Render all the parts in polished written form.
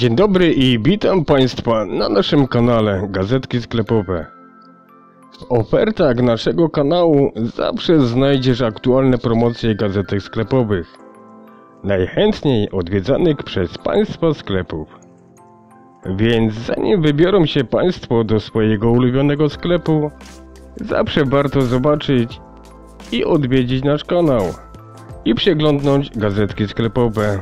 Dzień dobry i witam Państwa na naszym kanale Gazetki Sklepowe. W ofertach naszego kanału zawsze znajdziesz aktualne promocje gazetek sklepowych, najchętniej odwiedzanych przez Państwa sklepów. Więc zanim wybiorą się Państwo do swojego ulubionego sklepu, zawsze warto zobaczyć i odwiedzić nasz kanał i przeglądnąć gazetki sklepowe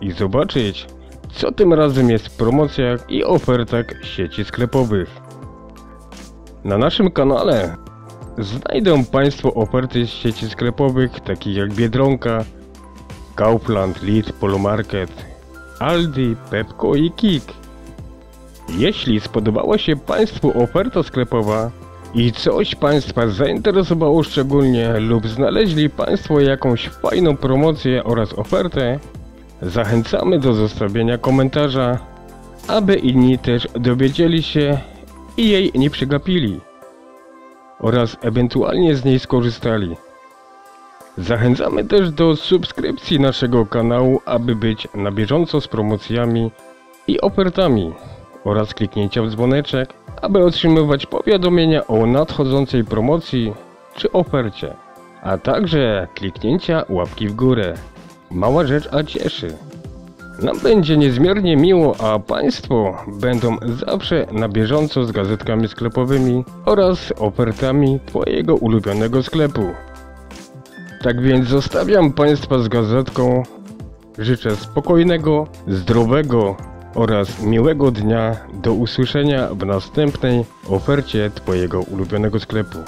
i zobaczyć, co tym razem jest w promocjach i ofertach sieci sklepowych. Na naszym kanale znajdą Państwo oferty z sieci sklepowych takich jak Biedronka, Kaufland, Lidl, Polomarket, Aldi, Pepco i Kik. Jeśli spodobała się Państwu oferta sklepowa i coś Państwa zainteresowało szczególnie lub znaleźli Państwo jakąś fajną promocję oraz ofertę, zachęcamy do zostawienia komentarza, aby inni też dowiedzieli się i jej nie przegapili oraz ewentualnie z niej skorzystali. Zachęcamy też do subskrypcji naszego kanału, aby być na bieżąco z promocjami i ofertami oraz kliknięcia w dzwoneczek, aby otrzymywać powiadomienia o nadchodzącej promocji czy ofercie, a także kliknięcia łapki w górę. Mała rzecz, a cieszy. Nam będzie niezmiernie miło, a Państwo będą zawsze na bieżąco z gazetkami sklepowymi oraz ofertami Twojego ulubionego sklepu. Tak więc zostawiam Państwa z gazetką. Życzę spokojnego, zdrowego oraz miłego dnia. Do usłyszenia w następnej ofercie Twojego ulubionego sklepu.